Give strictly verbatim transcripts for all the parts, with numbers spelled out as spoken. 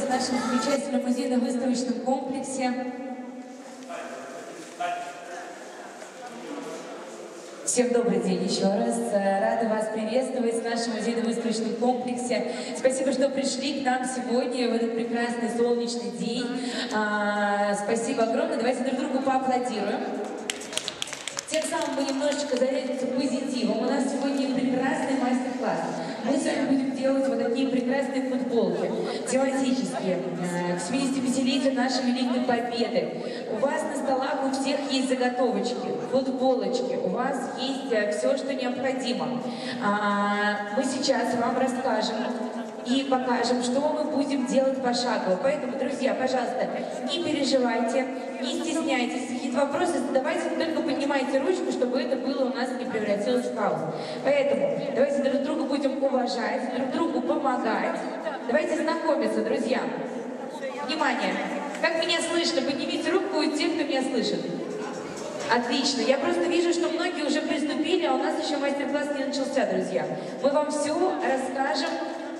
в нашем замечательном музейно-выставочном комплексе. Всем добрый день еще раз. Рада вас приветствовать в нашем музейно-выставочном комплексе. Спасибо, что пришли к нам сегодня в этот прекрасный солнечный день. А, спасибо огромное. Давайте друг другу поаплодируем. Тем самым мы немножечко зарядимся позитивом. У нас сегодня прекрасный мастер-класс. Мы с вами будем делать вот такие прекрасные футболки, тематические, к семидесятипятилетию нашей Великой Победы. У вас на столах у всех есть заготовочки, футболочки, у вас есть все, что необходимо. Мы сейчас вам расскажем и покажем, что мы будем делать пошагово. Поэтому, друзья, пожалуйста, не переживайте, не стесняйтесь. Какие-то вопросы задавайте, только поднимайте ручку, чтобы это было у нас не превратилось в хаос. Поэтому давайте друг друга будем уважать, друг другу помогать. Давайте знакомиться, друзья. Внимание! Как меня слышно? Поднимите руку и те, кто меня слышит. Отлично. Я просто вижу, что многие уже приступили, а у нас еще мастер-класс не начался, друзья. Мы вам все расскажем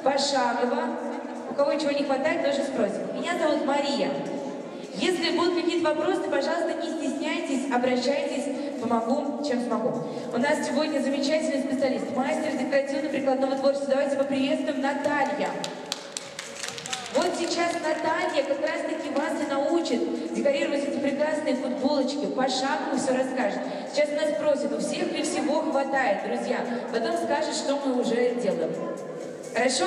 пошагово. У кого чего не хватает, тоже спросим. Меня зовут Мария. Если будут какие-то вопросы, пожалуйста, не стесняйтесь, обращайтесь, помогу, чем смогу. У нас сегодня замечательный специалист, мастер декоративно-прикладного творчества. Давайте поприветствуем Наталью. Вот сейчас Наталья как раз-таки вас и научит декорировать эти прекрасные футболочки, пошагово все расскажет. Сейчас нас просят, у всех ли всего хватает, друзья. Потом скажет, что мы уже делаем. Хорошо?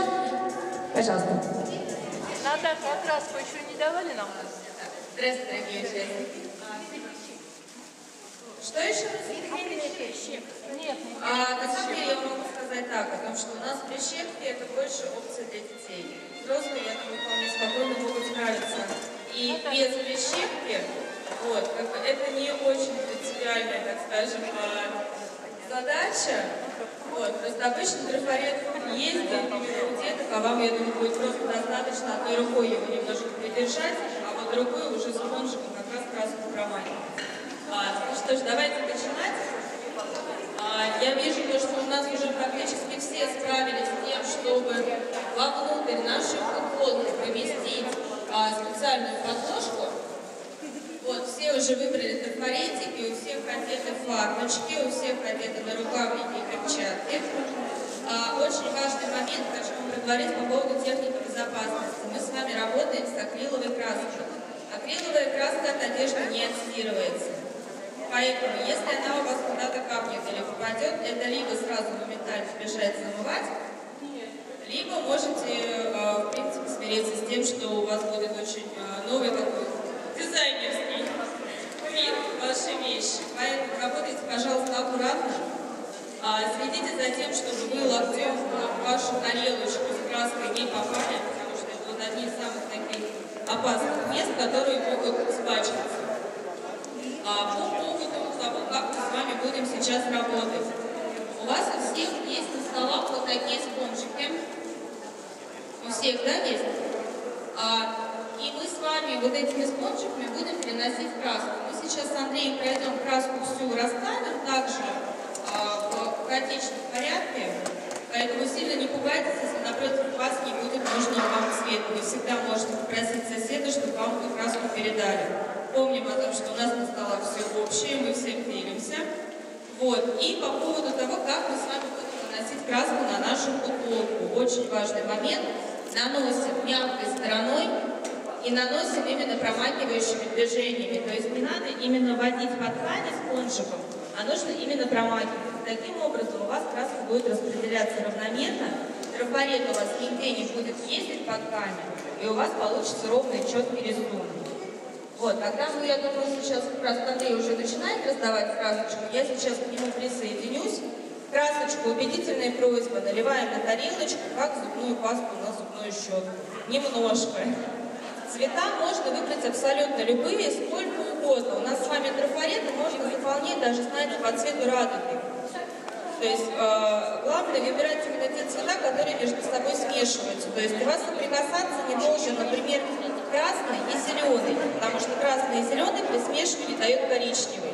Пожалуйста. Наталья, окраску еще не давали нам? Здравствуйте, дорогие участники. Что еще раз? Прищепки. Прищепки. Нет, не а, на самом деле я могу сказать так, о том, что у нас прищепки — это больше опция для детей. Взрослые, я думаю, вполне спокойно могут справиться. И ну, без прищепки, вот, как бы это не очень принципиальная, так скажем, задача. Вот, просто обычно трафарет ездит, например, у деток, а вам, я думаю, будет просто достаточно одной рукой его немножко придержать, а вот другой уже спонжиком как раз краску проманивает. А, ну что ж, давайте начинать. А, я вижу, то, что у нас уже практически все справились с тем, чтобы вовнутрь наших футболок поместить а, специальную подложку. Вот, все уже выбрали трафаретики, у всех одеты фарточки, у всех одеты нарукавники и перчатки. А, очень важный момент, хочу вам проговорить по поводу техники безопасности. Мы с вами работаем с акриловой краской. Акриловая краска от одежды не отстирывается. Поэтому, если она у вас куда-то капнет или попадет, это либо сразу моментально мешает замывать, либо можете, в принципе, смириться с тем, что у вас будет очень новый такой дизайнерский вид вашей вещи. Поэтому работайте, пожалуйста, аккуратно. Следите за тем, чтобы вы локтем в вашу тарелочку с краской не попали, потому что это вот одни из самых таких опасных мест, которые могут спачкаться. А по поводу того, как мы с вами будем сейчас работать. У вас у всех есть на столах вот такие спонжики. У всех, да, есть? А, и мы с вами вот этими спонжиками будем переносить краску. Мы сейчас с Андреем пройдем краску всю, расставим также а, в хаотичном порядке. Поэтому сильно не пугайтесь, если напротив вас не будет нужного вам цвета. Вы всегда можете попросить соседа, чтобы вам эту краску передали. Помним о том, что у нас на столах все общее, мы всем делимся. Вот. И по поводу того, как мы с вами будем наносить краску на нашу футболку. Очень важный момент. Наносим мягкой стороной и наносим именно промакивающими движениями. То есть не надо именно водить по ткани спонжиком, а нужно именно промакивать. Таким образом у вас краска будет распределяться равномерно, трафарет у вас нигде не будет ездить по ткани, и у вас получится ровный, четкий рисунок. Вот, когда мы, я думаю, сейчас как раз Андрей уже начинает раздавать красочку, я сейчас к нему присоединюсь. Красочку, убедительная просьба, наливаем на тарелочку, как зубную пасту на зубную щетку. Немножко. Цвета можно выбрать абсолютно любые, сколько угодно. У нас с вами трафареты можно выполнять даже, знаете, по цвету радуги. То есть, э, главное выбирать именно те цвета, которые между собой смешиваются. То есть, у вас соприкасаться не должен, например, красный и зеленый, потому что красный и зеленый при смешивании дает коричневый.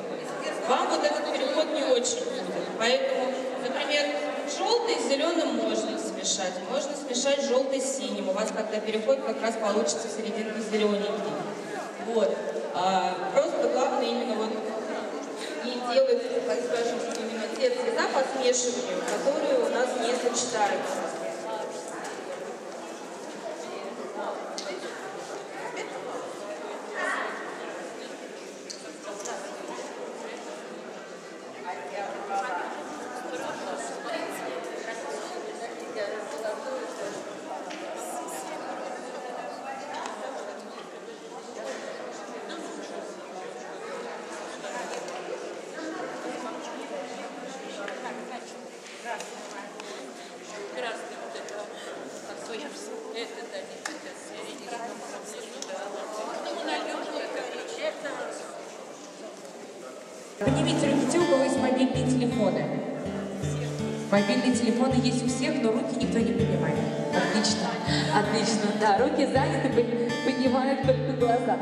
Вам вот этот переход не очень будет. Поэтому, например, желтый Желтый с зеленым можно смешать, можно смешать желтый с синим. У вас, когда переходит, как раз получится серединка зелененький. Вот. А, просто главное именно вот не делать, так скажем, именно те цвета по смешиванию, которые у нас не сочетаются. Поднимите руки, у кого есть мобильные телефоны. Мобильные телефоны есть у всех, но руки никто не поднимает. Отлично, отлично. Да, руки заняты, поднимают только глаза.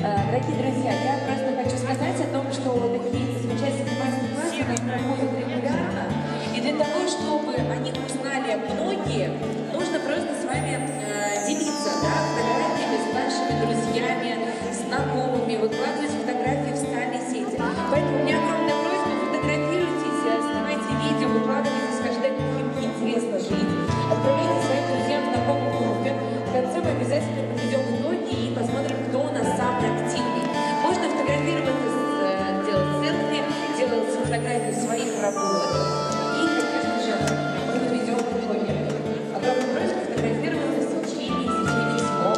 Дорогие друзья, я просто хочу сказать о том, что такие замечательные мастер-классы проходят регулярно. И для того, чтобы о них узнали многие, нужно просто с вами делиться, да, фотографиями с нашими друзьями, знакомыми, выкладывать фотографии в социальные сети. Поэтому у меня огромная просьба, фотографируйтесь, снимайте видео, выкладывайте, скажите, как им интересно жить. Отправляйте своим друзьям в таком группе. В конце мы обязательно подведем итоги и посмотрим, кто у нас самый активный. Можно фотографироваться, делать селфи, делать фотографии своих работ. И, конечно же, мы подведем итоги. Огромная просьба фотографироваться в течение, в течение всего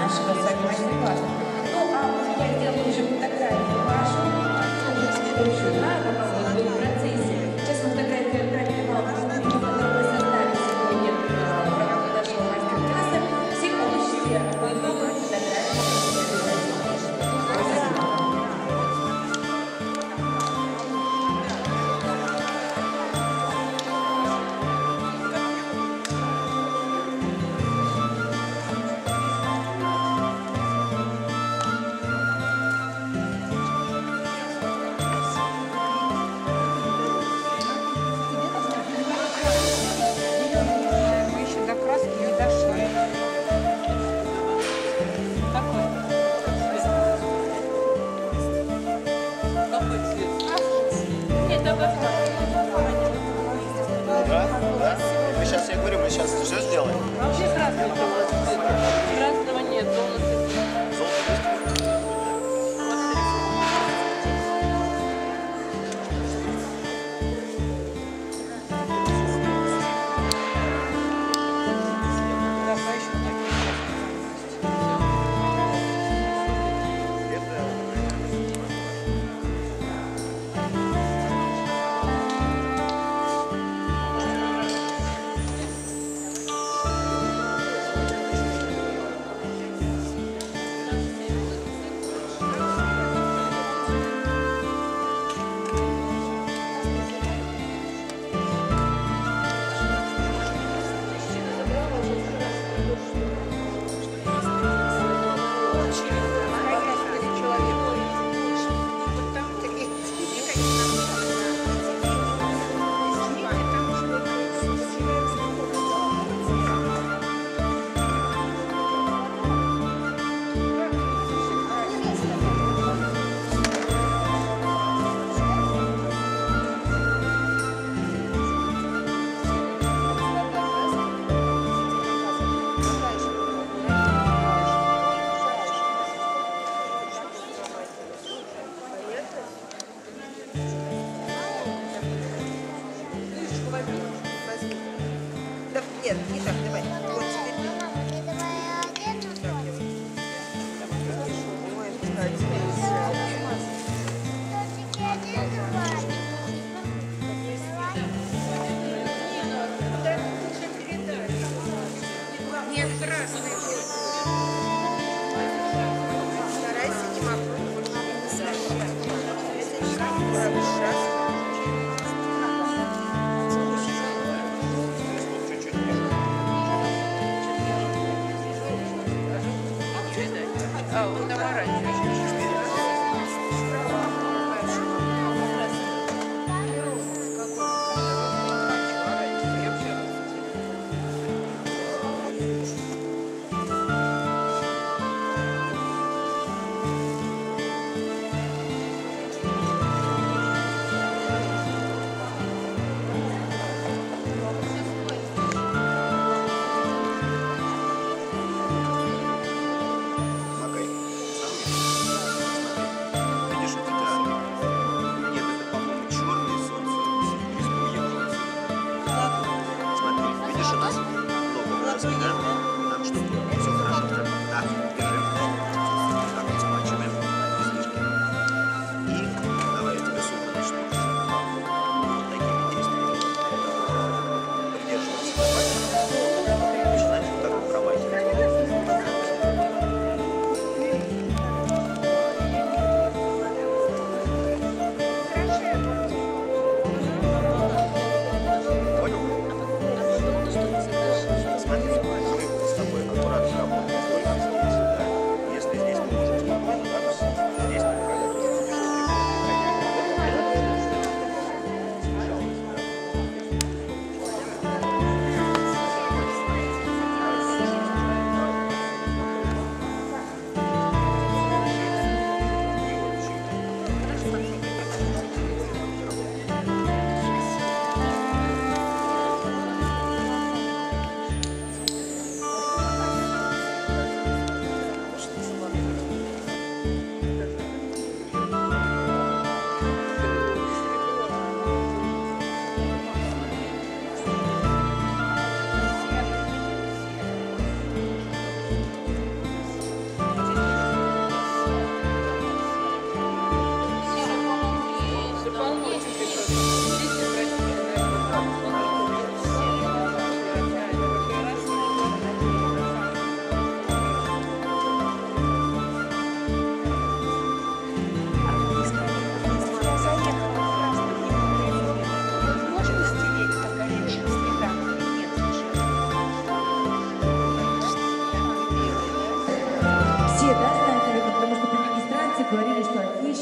нашего мастер-класса. Ну, а я сделаю уже фотографию вашу, потому что я знаю, как вы в процессе. Сейчас вот такая фотография вам, которую мы создали сегодня в рамках нашего мастер-класса. Все получите новую чуть-чуть.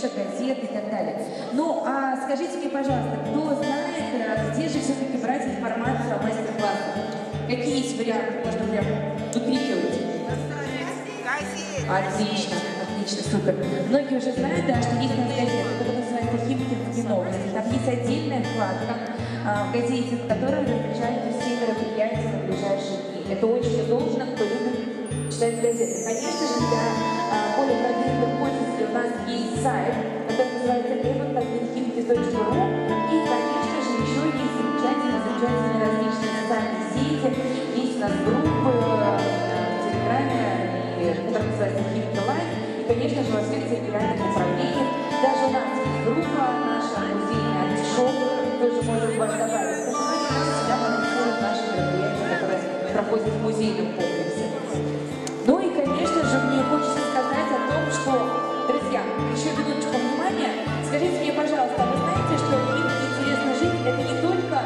Газеты и так далее. Ну, а скажите мне, пожалуйста, кто знает, где же все-таки брать информацию о мастер-классах? Какие есть варианты, можно прям выкрикивать? Отлично, отлично, супер. Многие уже знают, да, что есть у нас газета, которая называется «Химки в кармане». Там есть отдельная вкладка а, в газете, в которой размещаются все мероприятия на ближайшие дни. Это очень удобно, кто любит читать газеты. Конечно же, для более продвинутых пользователей у нас есть сайт, который называется «Химки точка ру». И, конечно же, еще есть замечательные, замечательные различные социальные сети. Есть у нас группы в Телеграме, которая называется «Химки лайф». И, конечно же, во всех территориальных управлениях. Даже у нас есть группа, наша музейная арт-шоп, тоже может вас добавить. Всегда анонсируют наши мероприятия, которые проходят в музейном комплексе. Ну и, конечно же, мне хочется сказать о том, что... Друзья, еще минуточку внимания. Скажите мне, пожалуйста, вы знаете, что «Химки. Интересно жить» — это не только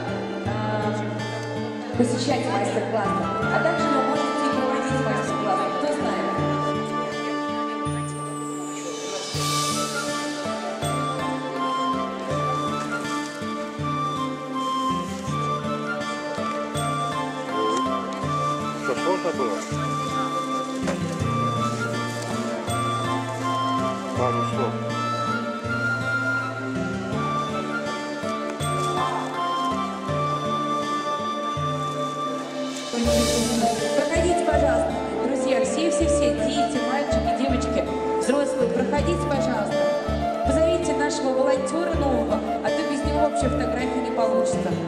э, посещать мастер-классы, а также вы можете и проводить мастер-классы. Кто знает? Что, сложно было? Пару слов. Проходите, пожалуйста, друзья, все-все-все, дети, мальчики, девочки, взрослые, проходите, пожалуйста. Позовите нашего волонтера нового, а то без него вообще фотографии не получится.